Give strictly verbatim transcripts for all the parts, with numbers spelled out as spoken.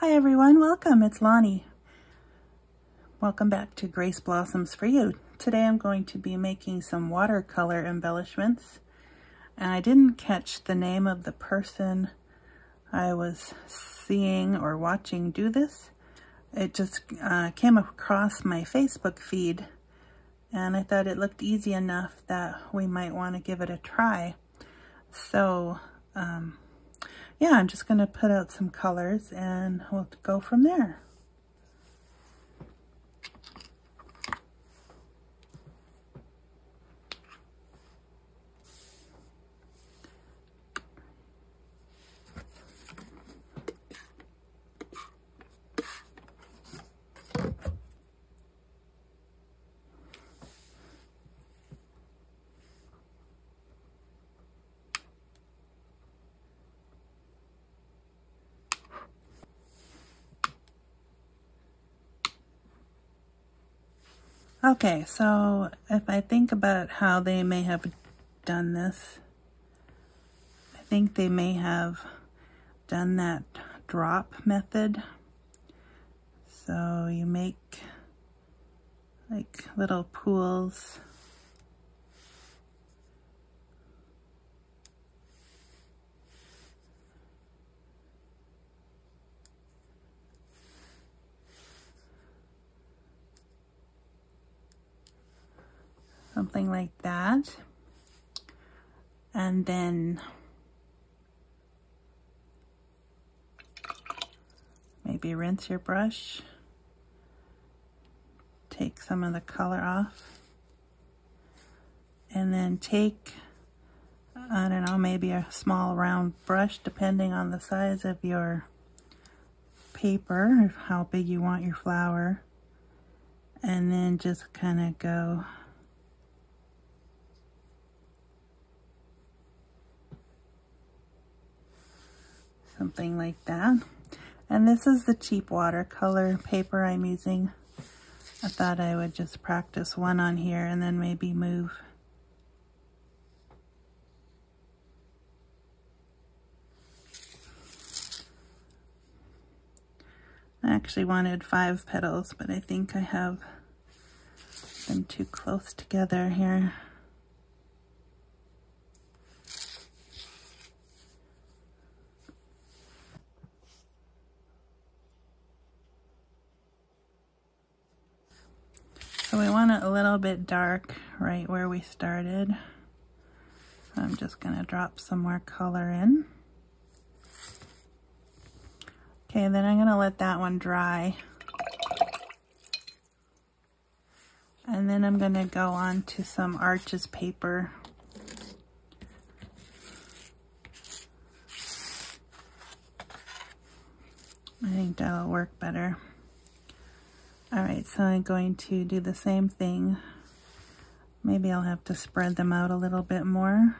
Hi everyone, welcome, it's Lonnie. Welcome back to Grace Blossoms for You. Today I'm going to be making some watercolor embellishments. And I didn't catch the name of the person I was seeing or watching do this. It just uh, came across my Facebook feed and I thought it looked easy enough that we might want to give it a try. So, um, yeah, I'm just going to put out some colors and we'll go from there. Okay, so if I think about how they may have done this, I think they may have done that drop method. So you make like little pools. Something like that, and then maybe rinse your brush, take some of the color off, and then take, I don't know, maybe a small round brush depending on the size of your paper, how big you want your flower, and then just kind of go something like that. And this is the cheap watercolor paper I'm using. I thought I would just practice one on here and then maybe move. I actually wanted five petals, but I think I have them too close together here. So we want it a little bit dark right where we started. So I'm just going to drop some more color in. Okay, then I'm going to let that one dry. And then I'm going to go on to some Arches paper. I think that'll work better. Alright, so I'm going to do the same thing. Maybe I'll have to spread them out a little bit more.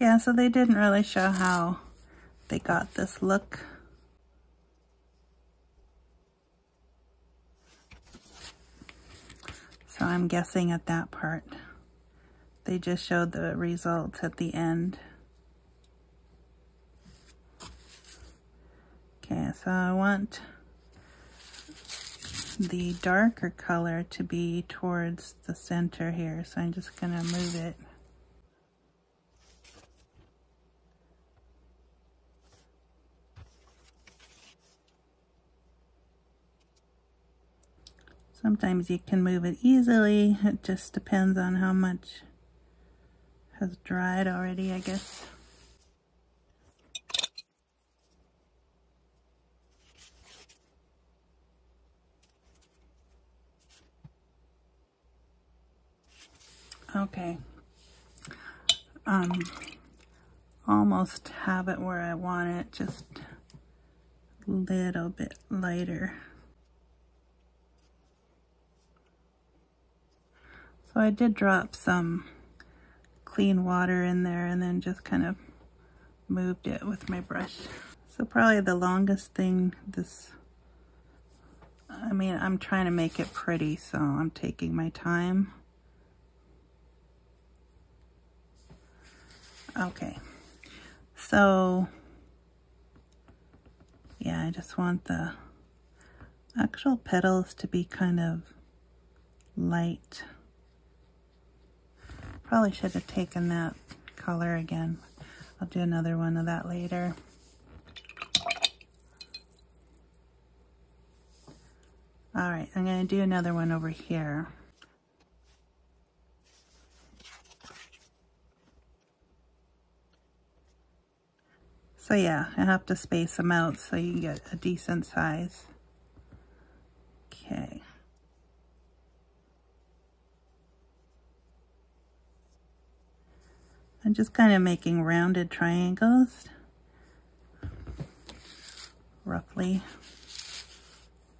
Yeah, so they didn't really show how they got this look. So I'm guessing at that part. They just showed the results at the end. Okay, so I want the darker color to be towards the center here, so I'm just gonna move it. Sometimes you can move it easily, it just depends on how much has dried already, I guess. Okay, um, almost have it where I want it, just a little bit lighter. So I did drop some clean water in there and then just kind of moved it with my brush. So probably the longest thing this, I mean, I'm trying to make it pretty, so I'm taking my time. Okay, so yeah, I just want the actual petals to be kind of light. Probably should have taken that color again. I'll do another one of that later. All right, I'm going to do another one over here. So yeah, I have to space them out so you can get a decent size. Okay. I'm just kind of making rounded triangles, roughly.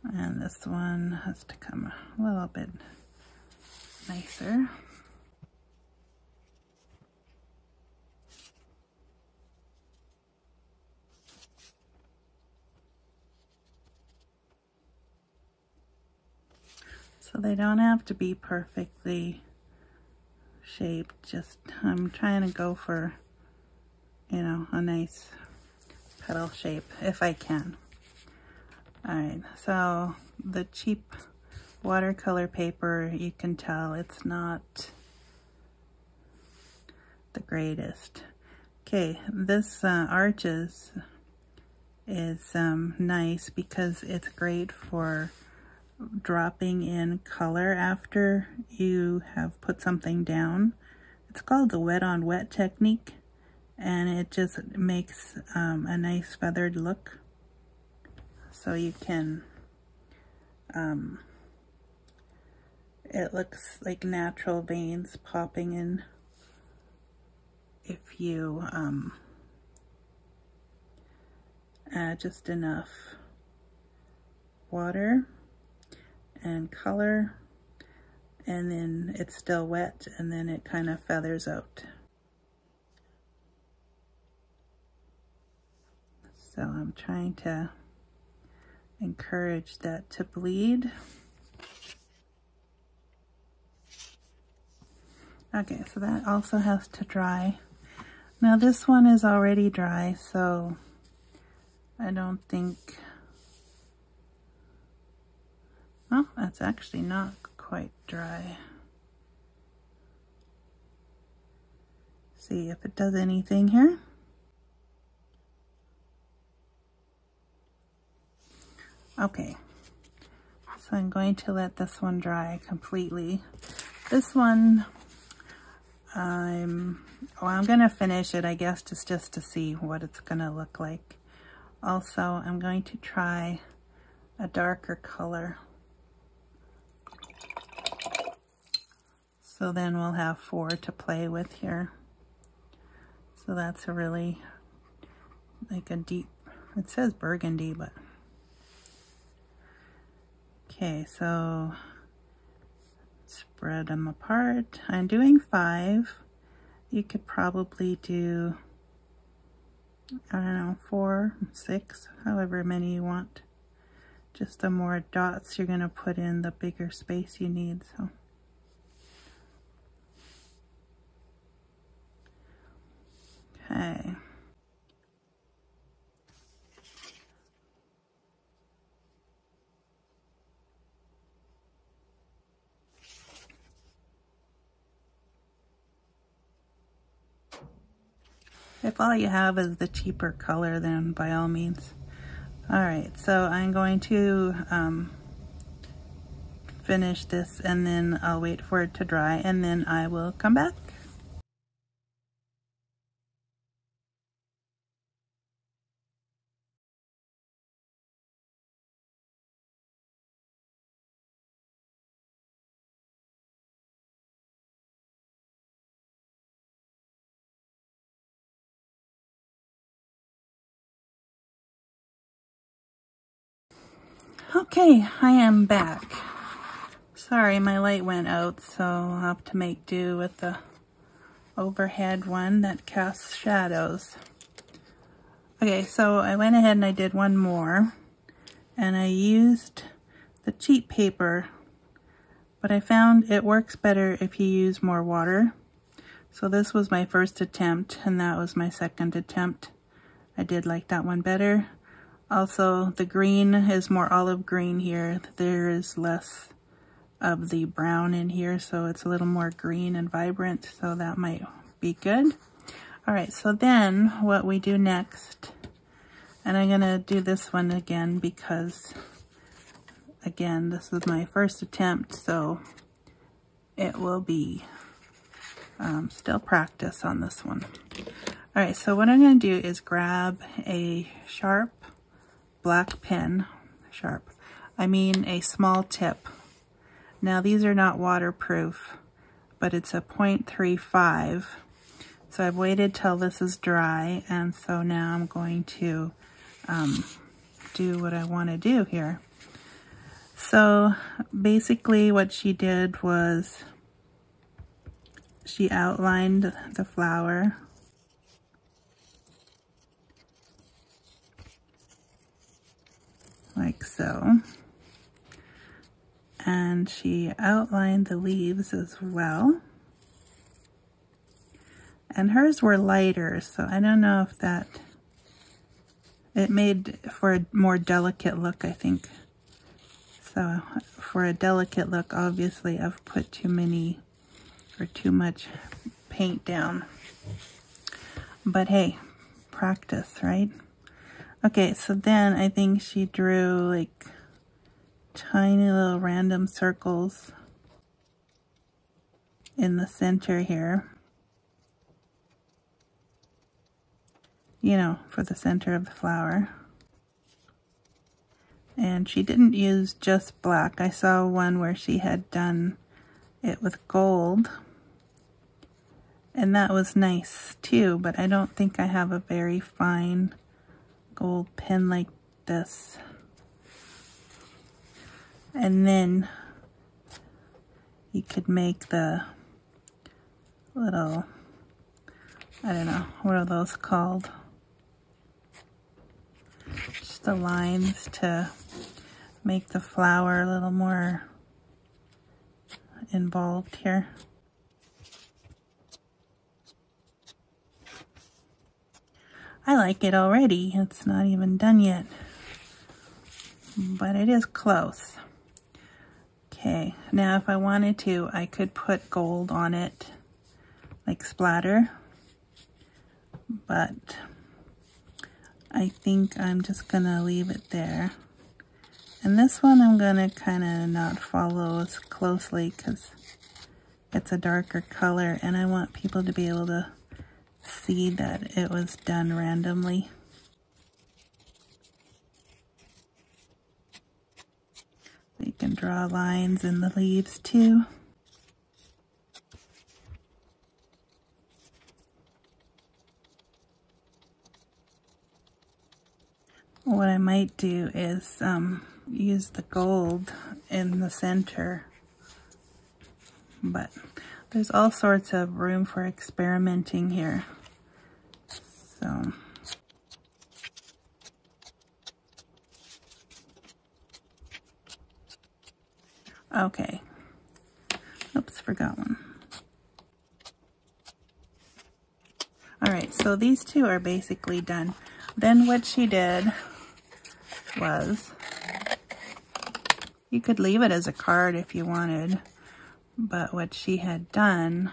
And this one has to come a little bit nicer. So they don't have to be perfectly shaped, just I'm trying to go for, you know, a nice petal shape if I can. Alright, so the cheap watercolor paper, you can tell it's not the greatest. Okay, this uh, Arches is um, nice because it's great for dropping in color after you have put something down. It's called the wet on wet technique, and it just makes um, a nice feathered look. So you can, um, it looks like natural veins popping in if you um, add just enough water and color, and then it's still wet, and then it kind of feathers out. So I'm trying to encourage that to bleed. Okay, so that also has to dry. Now this one is already dry, so I don't think, well, that's actually not quite dry. See if it does anything here. Okay, so I'm going to let this one dry completely. This one, I'm, well, I'm going to finish it, I guess, just, just to see what it's going to look like. Also, I'm going to try a darker color. So then we'll have four to play with here. So that's a really, like a deep, it says burgundy, but. Okay, so spread them apart. I'm doing five. You could probably do, I don't know, four, six, however many you want. Just the more dots you're gonna put in, the bigger space you need, so. Okay. If all you have is the cheaper color, then by all means. All right, so I'm going to um, finish this, and then I'll wait for it to dry, and then I will come back. Okay, I am back. Sorry, my light went out, so I'll have to make do with the overhead one that casts shadows. Okay, so I went ahead and I did one more, and I used the cheap paper, but I found it works better if you use more water. So this was my first attempt, and that was my second attempt. I did like that one better. Also, the green is more olive green here. There is less of the brown in here, so it's a little more green and vibrant, so that might be good. All right, so then what we do next, and I'm gonna do this one again because, again, this is my first attempt, so it will be um, still practice on this one. All right, so what I'm gonna do is grab a sharp black pen, sharp, I mean a small tip. Now these are not waterproof, but it's a point three five. So I've waited till this is dry, and so now I'm going to um, do what I want to do here. So basically what she did was she outlined the flower. Like so. And she outlined the leaves as well. And hers were lighter, so I don't know if that, it made for a more delicate look, I think. So for a delicate look, obviously I've put too many or too much paint down. But hey, practice, right? Okay, so then I think she drew like tiny little random circles in the center here, you know, for the center of the flower. And she didn't use just black. I saw one where she had done it with gold, and that was nice too, but I don't think I have a very fine gold pen like this. And then you could make the little, I don't know, what are those called? Just the lines to make the flower a little more involved here. I like it already. It's not even done yet, but it is close. Okay, now if I wanted to, I could put gold on it, like splatter, but I think I'm just gonna leave it there. And this one I'm gonna kinda not follow as closely because it's a darker color and I want people to be able to see that it was done randomly. You can draw lines in the leaves too. What I might do is um, use the gold in the center, but there's all sorts of room for experimenting here. So. Okay, oops, forgot one. All right, so these two are basically done. Then what she did was, you could leave it as a card if you wanted, but what she had done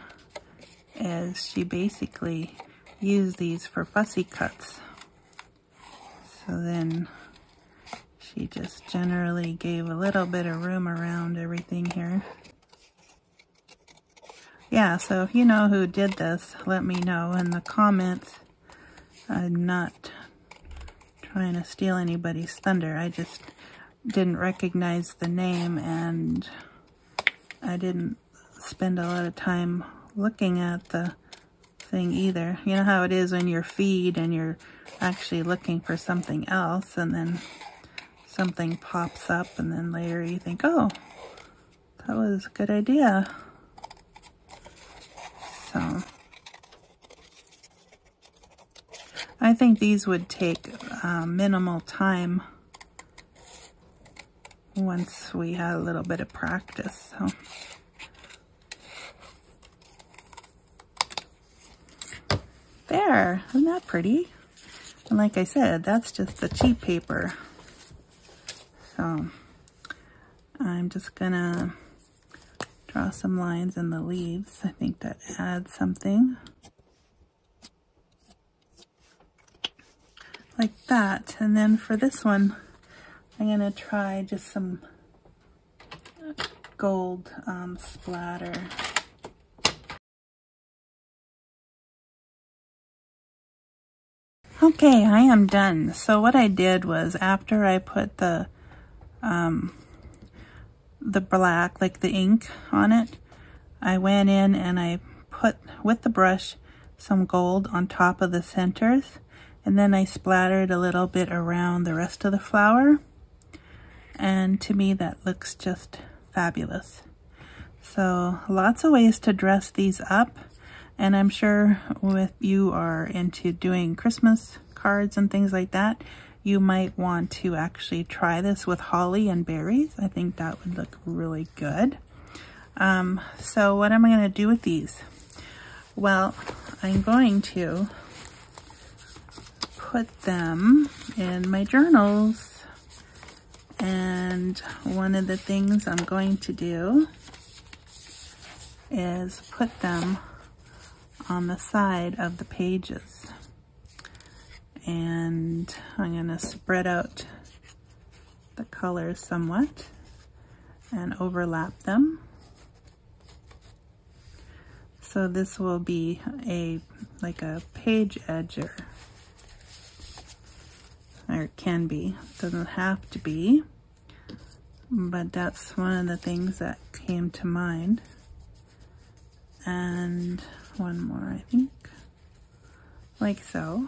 is she basically used these for fussy cuts. So then she just generally gave a little bit of room around everything here. Yeah, so if you know who did this, let me know in the comments. I'm not trying to steal anybody's thunder. I just didn't recognize the name and I didn't spend a lot of time looking at the thing either. You know how it is in your feed and you're actually looking for something else and then something pops up and then later you think, oh, that was a good idea. So I think these would take uh, minimal time once we had a little bit of practice. So there, isn't that pretty? And like I said, that's just the cheap paper. So I'm just gonna draw some lines in the leaves. I think that adds something. Like that. And then for this one, I'm gonna try just some gold um, splatter. Okay, I am done. So what I did was, after I put the um, the black, like the ink on it, I went in and I put with the brush some gold on top of the centers, and then I splattered a little bit around the rest of the flower. And to me that looks just fabulous. So lots of ways to dress these up. And I'm sure if you are into doing Christmas cards and things like that, you might want to actually try this with holly and berries. I think that would look really good. Um, so what am I going to do with these? Well, I'm going to put them in my journals. And one of the things I'm going to do is put them on the side of the pages, and I'm going to spread out the colors somewhat and overlap them. So this will be a like a page edger, or it can be, it doesn't have to be, but that's one of the things that came to mind. And one more, I think, like so.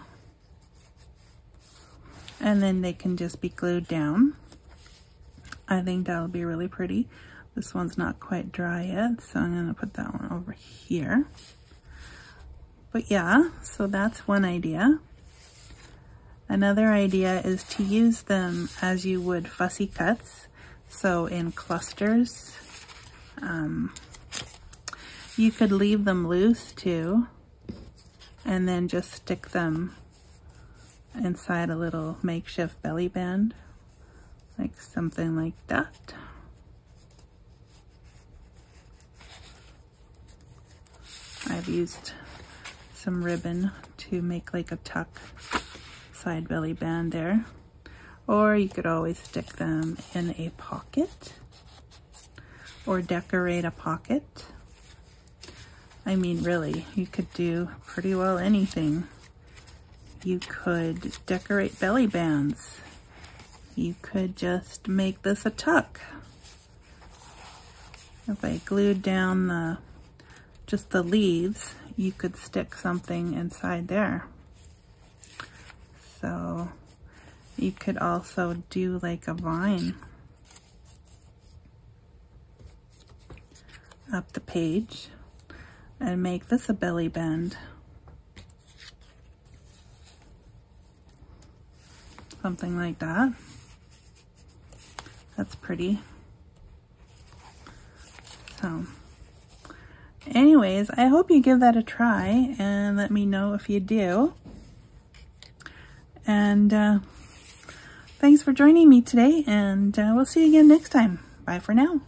And then they can just be glued down. I think that'll be really pretty. This one's not quite dry yet, so I'm gonna put that one over here. But yeah, so that's one idea. Another idea is to use them as you would fussy cuts, so in clusters. Um, You could leave them loose too, and then just stick them inside a little makeshift belly band, like something like that. I've used some ribbon to make like a tuck side belly band there, or you could always stick them in a pocket or decorate a pocket. I mean, really, you could do pretty well anything. You could decorate belly bands. You could just make this a tuck. If I glued down the just the leaves, you could stick something inside there. So you could also do like a vine up the page and make this a belly band. Something like that. That's pretty. So anyways, I hope you give that a try and let me know if you do. And uh, thanks for joining me today, and uh, we'll see you again next time. Bye for now.